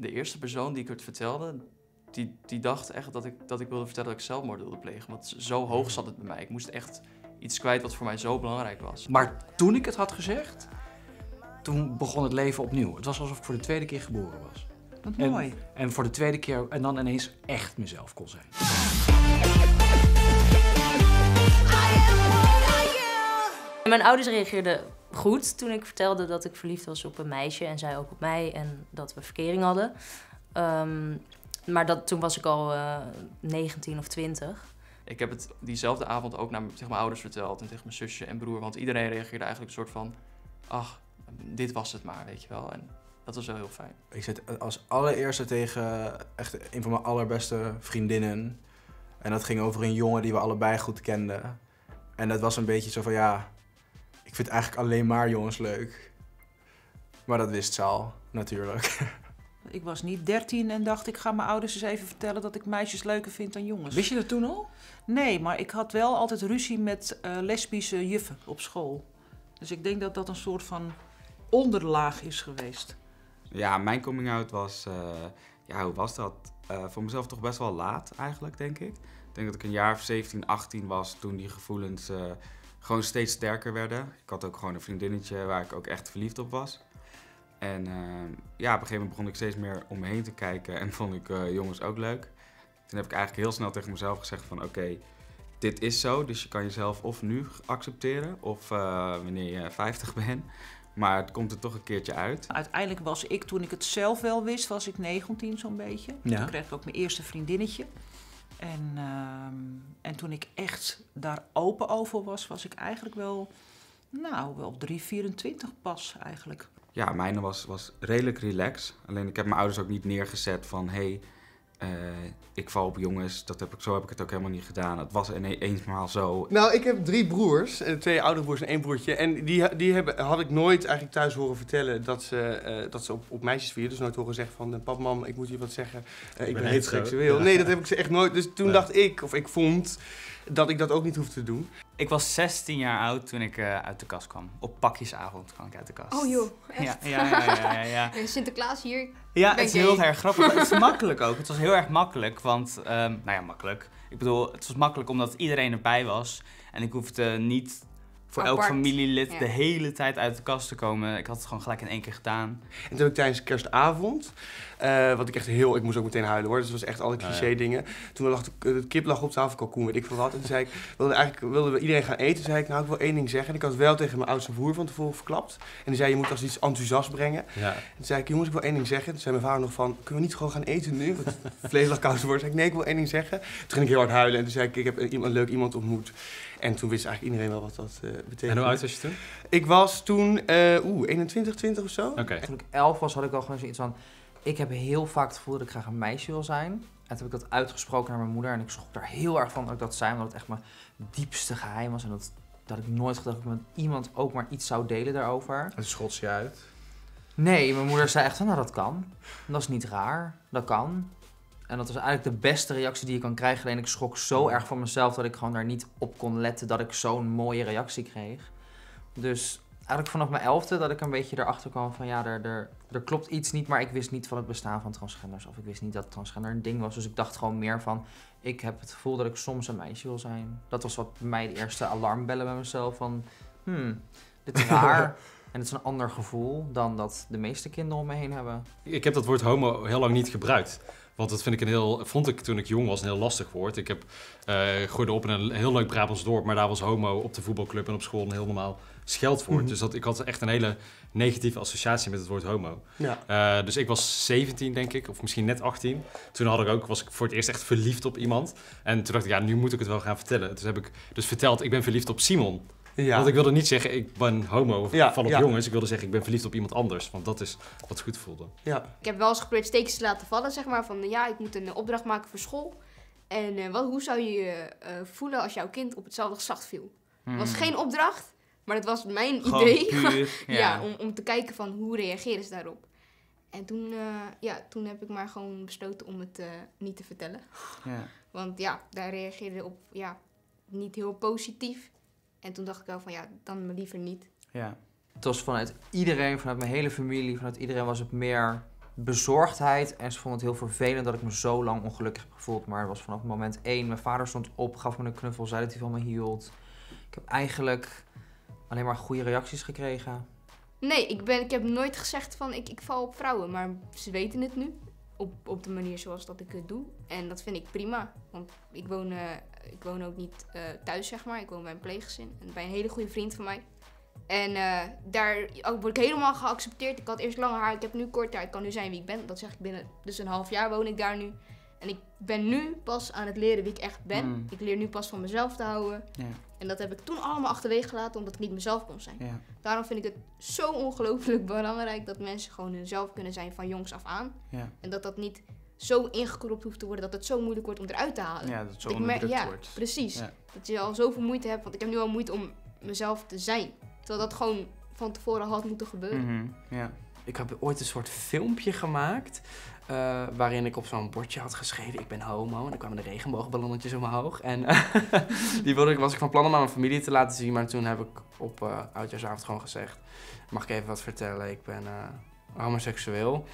De eerste persoon die ik het vertelde, die dacht echt dat ik wilde vertellen dat ik zelfmoord wilde plegen. Want zo hoog zat het bij mij. Ik moest echt iets kwijt wat voor mij zo belangrijk was. Maar toen ik het had gezegd, toen begon het leven opnieuw. Het was alsof ik voor de tweede keer geboren was. Wat mooi. En voor de tweede keer en dan ineens echt mezelf kon zijn. Mijn ouders reageerden goed toen ik vertelde dat ik verliefd was op een meisje en zij ook op mij en dat we verkering hadden. Maar toen was ik al 19 of 20. Ik heb het diezelfde avond ook tegen mijn ouders verteld en tegen mijn zusje en broer, want iedereen reageerde eigenlijk een soort van, ach, dit was het maar, weet je wel. En dat was wel heel fijn. Ik zit als allereerste tegen echt een van mijn allerbeste vriendinnen. En dat ging over een jongen die we allebei goed kenden. En dat was een beetje zo van, ja, ik vind eigenlijk alleen maar jongens leuk. Maar dat wist ze al, natuurlijk. Ik was niet 13 en dacht, ik ga mijn ouders eens even vertellen dat ik meisjes leuker vind dan jongens. Wist je dat toen al? Nee, maar ik had wel altijd ruzie met lesbische juffen op school. Dus ik denk dat dat een soort van onderlaag is geweest. Ja, mijn coming out was, ja, hoe was dat? Voor mezelf toch best wel laat eigenlijk, denk ik. Ik denk dat ik een jaar of 17, 18 was toen die gevoelens gewoon steeds sterker werden. Ik had ook gewoon een vriendinnetje waar ik ook echt verliefd op was. En ja, op een gegeven moment begon ik steeds meer om me heen te kijken en vond ik jongens ook leuk. Toen heb ik eigenlijk heel snel tegen mezelf gezegd van oké, dit is zo, dus je kan jezelf of nu accepteren of wanneer je 50 bent. Maar het komt er toch een keertje uit. Uiteindelijk was ik, toen ik het zelf wel wist, was ik 19 zo'n beetje. Ja. Toen kreeg ik ook mijn eerste vriendinnetje. En toen ik echt daar open over was, was ik eigenlijk wel, nou, wel 24 pas eigenlijk. Ja, mijn was redelijk relaxed. Alleen ik heb mijn ouders ook niet neergezet van, hé, ik val op jongens. Zo heb ik het ook helemaal niet gedaan. Het was eenmaal zo. Nou, ik heb 3 broers. 2 oudere broers en 1 broertje. En had ik nooit eigenlijk thuis horen vertellen dat ze op meisjes vielen. Dus nooit horen zeggen van, pap, mam, ik moet je wat zeggen. Ik ben heteroseksueel. Ja. Nee, dat heb ik ze echt nooit. Dus toen dacht ik, of ik vond, dat ik dat ook niet hoefde te doen. Ik was 16 jaar oud toen ik uit de kast kwam. Op pakjesavond kwam ik uit de kast. Oh joh, echt? Ja. Sinterklaas hier. Ja, het is heel erg grappig. Het is makkelijk ook. Het was heel erg makkelijk, want, nou ja, makkelijk. Ik bedoel, het was makkelijk omdat iedereen erbij was. En ik hoefde niet voor elk familielid de hele tijd uit de kast te komen. Ik had het gewoon gelijk in 1 keer gedaan. En toen heb ik tijdens kerstavond, wat ik echt heel, ik moest ook meteen huilen hoor, dus het was echt alle cliché dingen. Toen lag de kip op tafel, kalkoen, weet ik veel wat. En toen zei ik, wilden we iedereen gaan eten. Toen zei ik, nou, ik wil 1 ding zeggen. En ik had wel tegen mijn oudste broer van tevoren verklapt. En die zei, je moet als iets enthousiast brengen. Ja. En toen zei ik, jongens, ik wil 1 ding zeggen. Toen zei mijn vader nog van, kunnen we niet gewoon gaan eten nu? Want het vlees lag koud te worden. Toen zei ik, nee, ik wil 1 ding zeggen. Toen ging ik heel hard huilen en toen zei ik, ik heb een leuk iemand ontmoet. En toen wist eigenlijk iedereen wel wat dat betekende. En hoe oud was je toen? Ik was toen 21, 20 of zo. Okay. Toen ik 11 was had ik al gewoon zoiets van, ik heb heel vaak het gevoel dat ik graag een meisje wil zijn. En toen heb ik dat uitgesproken naar mijn moeder en ik schrok daar heel erg van dat ik dat zei. Omdat het echt mijn diepste geheim was en dat ik nooit gedacht dat ik met iemand ook maar iets zou delen daarover. En schold je uit? Nee, mijn moeder zei echt van, nou dat kan. Dat is niet raar, dat kan. En dat was eigenlijk de beste reactie die je kan krijgen. Alleen ik schrok zo erg van mezelf dat ik gewoon daar niet op kon letten dat ik zo'n mooie reactie kreeg. Dus eigenlijk vanaf mijn 11e dat ik een beetje erachter kwam van ja, er klopt iets niet. Maar ik wist niet van het bestaan van transgenders of ik wist niet dat transgender een ding was. Dus ik dacht gewoon meer van, ik heb het gevoel dat ik soms een meisje wil zijn. Dat was wat bij mij de eerste alarmbellen bij mezelf van, dit is raar. En het is een ander gevoel dan dat de meeste kinderen om me heen hebben. Ik heb dat woord homo heel lang niet gebruikt. Want dat vind ik vond ik toen ik jong was een heel lastig woord. Ik groeide op in een heel leuk Brabants dorp, maar daar was homo op de voetbalclub en op school een heel normaal scheldwoord. Mm-hmm. Dus ik had echt een hele negatieve associatie met het woord homo. Ja. Dus ik was 17 denk ik, of misschien net 18. Toen was ik voor het eerst echt verliefd op iemand. En toen dacht ik, ja, nu moet ik het wel gaan vertellen. Dus heb ik verteld, ik ben verliefd op Simon. Ja. Want ik wilde niet zeggen, ik ben homo of val op jongens. Ik wilde zeggen, ik ben verliefd op iemand anders. Want dat is wat goed voelde. Ja. Ik heb wel eens geprobeerd steekjes te laten vallen, zeg maar. Van ja, ik moet een opdracht maken voor school. En hoe zou je je voelen als jouw kind op hetzelfde geslacht viel? Het was geen opdracht, maar dat was mijn idee. Puur, om te kijken van hoe reageren ze daarop. En toen heb ik maar gewoon besloten om het niet te vertellen. Ja. Want ja, daar reageerde op niet heel positief. En toen dacht ik wel van ja, dan maar liever niet. Ja. Het was vanuit iedereen, vanuit mijn hele familie, vanuit iedereen was het meer bezorgdheid. En ze vonden het heel vervelend dat ik me zo lang ongelukkig heb gevoeld. Maar het was vanaf moment 1. Mijn vader stond op, gaf me een knuffel, zei dat hij van me hield. Ik heb eigenlijk alleen maar goede reacties gekregen. Nee, ik heb nooit gezegd van ik val op vrouwen. Maar ze weten het nu. Op de manier zoals dat ik het doe. En dat vind ik prima. Want ik woon ook niet thuis, zeg maar. Ik woon bij een pleeggezin. En bij een hele goede vriend van mij. En daar word ik helemaal geaccepteerd. Ik had eerst lange haar, ik heb nu kort haar. Ik kan nu zijn wie ik ben. Dat zeg ik binnen dus een half jaar woon ik daar nu. En ik ben nu pas aan het leren wie ik echt ben. Mm. Ik leer nu pas van mezelf te houden. Ja. En dat heb ik toen allemaal achterwege gelaten, omdat ik niet mezelf kon zijn. Ja. Daarom vind ik het zo ongelooflijk belangrijk dat mensen gewoon hunzelf kunnen zijn van jongs af aan. Ja. En dat dat niet zo ingekropt hoeft te worden, dat het zo moeilijk wordt om eruit te halen. Ja, dat het zo onderdrukt wordt. Precies. Ja. Dat je al zoveel moeite hebt, want ik heb nu al moeite om mezelf te zijn. Terwijl dat gewoon van tevoren had moeten gebeuren. Mm-hmm. Ja. Ik heb ooit een soort filmpje gemaakt waarin ik op zo'n bordje had geschreven ik ben homo. En dan kwamen de regenboogballonnetjes omhoog. En die was ik van plan om aan mijn familie te laten zien. Maar toen heb ik op oudjaarsavond gewoon gezegd, mag ik even wat vertellen? Ik ben homoseksueel.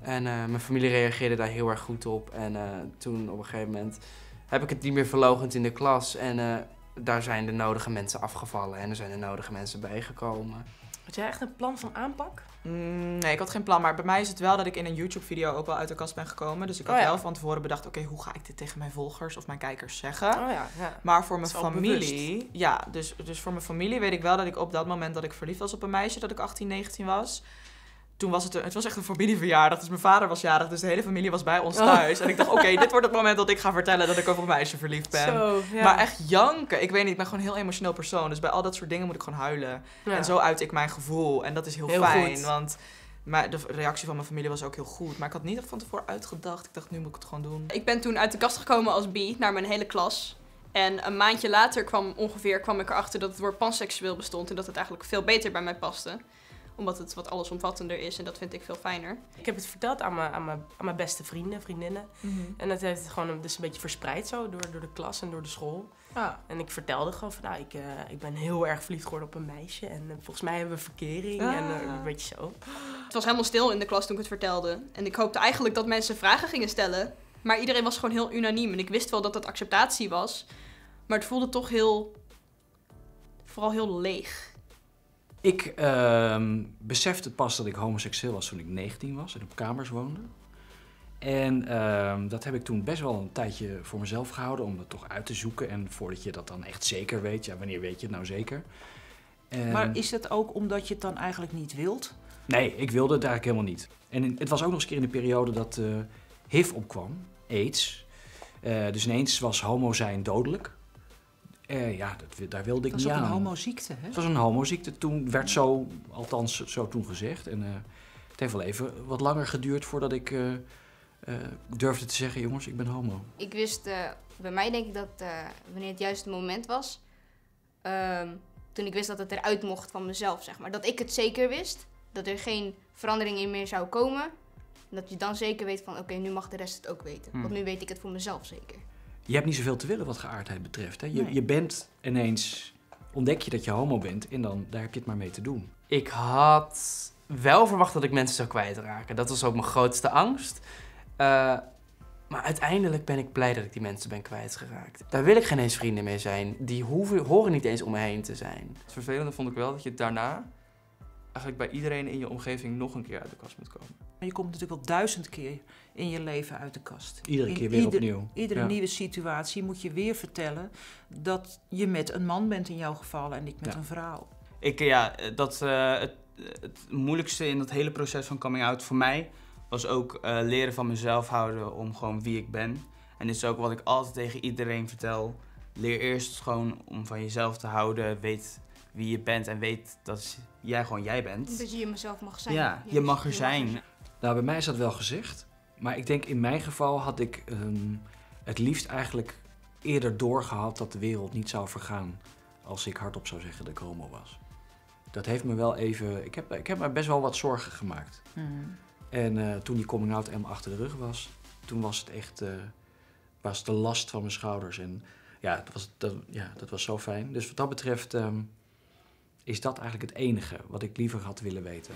En mijn familie reageerde daar heel erg goed op. En toen op een gegeven moment heb ik het niet meer verloochend in de klas. En daar zijn de nodige mensen afgevallen en er zijn de nodige mensen bijgekomen. Had jij echt een plan van aanpak? Nee, ik had geen plan. Maar bij mij is het wel dat ik in een YouTube-video ook wel uit de kast ben gekomen. Dus ik had wel van tevoren bedacht, oké, hoe ga ik dit tegen mijn volgers of mijn kijkers zeggen? Maar voor mijn familie... Bewust. Ja, dus voor mijn familie weet ik wel dat ik op dat moment dat ik verliefd was op een meisje, dat ik 18, 19 was. Toen was het was echt een familieverjaardag, dus mijn vader was jarig, dus de hele familie was bij ons thuis. En ik dacht, oké, dit wordt het moment dat ik ga vertellen dat ik over een meisje verliefd ben. Zo, ja. Maar echt janken, ik weet niet, ik ben gewoon een heel emotioneel persoon. Dus bij al dat soort dingen moet ik gewoon huilen. Ja. En zo uit ik mijn gevoel. En dat is heel fijn, goed. Want de reactie van mijn familie was ook heel goed. Maar ik had niet echt van tevoren uitgedacht. Ik dacht, nu moet ik het gewoon doen. Ik ben toen uit de kast gekomen als bi naar mijn hele klas. En een maandje later kwam ik erachter dat het woord panseksueel bestond. En dat het eigenlijk veel beter bij mij paste. Omdat het wat allesomvattender is en dat vind ik veel fijner. Ik heb het verteld aan mijn beste vrienden, vriendinnen. Mm-hmm. En dat heeft het gewoon dus een beetje verspreid zo door de klas en door de school. Ah. En ik vertelde gewoon van, nou, ik ben heel erg verliefd geworden op een meisje. En volgens mij hebben we verkering en een beetje zo. Het was helemaal stil in de klas toen ik het vertelde. En ik hoopte eigenlijk dat mensen vragen gingen stellen. Maar iedereen was gewoon heel unaniem. En ik wist wel dat dat acceptatie was. Maar het voelde toch vooral heel leeg. Ik besefte pas dat ik homoseksueel was toen ik 19 was en op kamers woonde. En dat heb ik toen best wel een tijdje voor mezelf gehouden om dat toch uit te zoeken. En voordat je dat dan echt zeker weet, ja, wanneer weet je het nou zeker? En... Maar is dat ook omdat je het dan eigenlijk niet wilt? Nee, ik wilde het eigenlijk helemaal niet. En het was ook nog eens een keer in de periode dat HIV opkwam, AIDS. Dus ineens was homo zijn dodelijk. Ja, daar wilde ik niet aan. Het was een homoziekte, hè? Het was een homoziekte. Toen werd zo, althans zo toen gezegd. En het heeft wel even wat langer geduurd voordat ik durfde te zeggen, jongens, ik ben homo. Ik wist, bij mij denk ik dat wanneer het juiste moment was, toen ik wist dat het eruit mocht van mezelf, zeg maar. Dat ik het zeker wist, dat er geen verandering in meer zou komen. Dat je dan zeker weet van, oké, nu mag de rest het ook weten. Want nu weet ik het voor mezelf zeker. Je hebt niet zoveel te willen wat geaardheid betreft. Hè? Je bent ineens, ontdek je dat je homo bent en dan daar heb je het maar mee te doen. Ik had wel verwacht dat ik mensen zou kwijtraken. Dat was ook mijn grootste angst. Maar uiteindelijk ben ik blij dat ik die mensen ben kwijtgeraakt. Daar wil ik geen eens vrienden mee zijn. Die horen niet eens om me heen te zijn. Het vervelende vond ik wel dat je daarna eigenlijk bij iedereen in je omgeving nog een keer uit de kast moet komen. Je komt natuurlijk wel 1000 keer in je leven uit de kast. Iedere keer weer opnieuw. Iedere nieuwe situatie moet je weer vertellen dat je met een man bent in jouw geval en niet met een vrouw. Het moeilijkste in dat hele proces van coming out voor mij was ook leren van mezelf houden om gewoon wie ik ben. En dit is ook wat ik altijd tegen iedereen vertel. Leer eerst gewoon om van jezelf te houden, weet wie je bent en weet dat jij gewoon jij bent. Dat je mezelf mag zijn. Ja, je mag er zijn. Nou, bij mij is dat wel gezegd. Maar ik denk in mijn geval had ik het liefst eigenlijk eerder doorgehad dat de wereld niet zou vergaan als ik hardop zou zeggen dat ik homo was. Dat heeft me wel even... Ik heb me best wel wat zorgen gemaakt. Mm-hmm. En toen die coming out helemaal achter de rug was, toen was het echt was de last van mijn schouders. En ja, dat was zo fijn. Dus wat dat betreft... is dat eigenlijk het enige wat ik liever had willen weten.